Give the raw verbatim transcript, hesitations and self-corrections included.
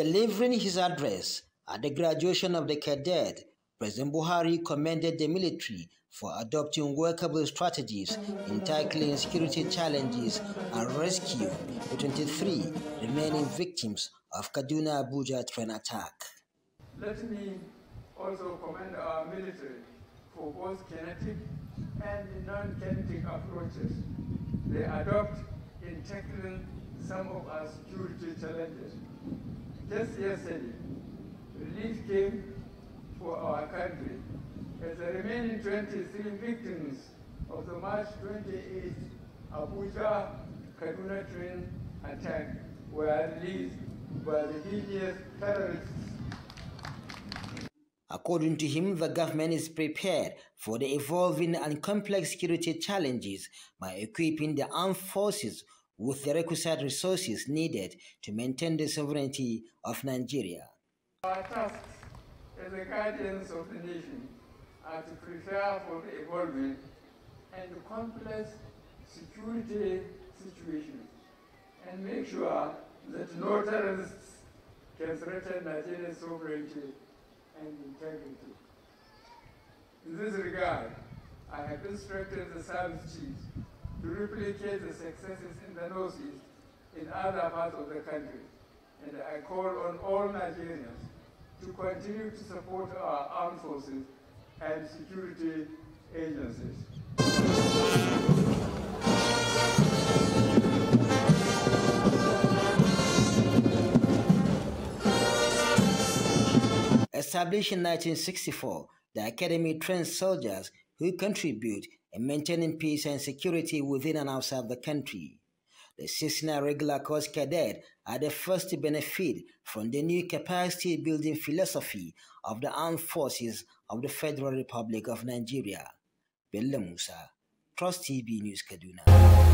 Delivering his address at the graduation of the cadet, President Buhari commended the military for adopting workable strategies in tackling security challenges and rescuing the twenty-three remaining victims of Kaduna Abuja train attack. Let me also commend our military for both kinetic and non-kinetic approaches they adopt in tackling some of our security challenges. Just yesterday, relief came for our country as the remaining twenty-three victims of the March twenty-eighth Abuja-Kaduna train attack were released by the hideous terrorists. According to him, the government is prepared for the evolving and complex security challenges by equipping the armed forces with the requisite resources needed to maintain the sovereignty of Nigeria. Our tasks as the guardians of the nation are to prepare for the evolving and complex security situation and make sure that no terrorists can threaten Nigeria's sovereignty and integrity. In this regard, I have instructed the service chiefs to replicate the successes in the Northeast in other parts of the country. And I call on all Nigerians to continue to support our armed forces and security agencies. Established in nineteen sixty-four, the Academy trained soldiers who contribute in maintaining peace and security within and outside the country. The Cisina Regular Course cadets are the first to benefit from the new capacity-building philosophy of the Armed Forces of the Federal Republic of Nigeria. Bello Musa, TrustTV News, Kaduna.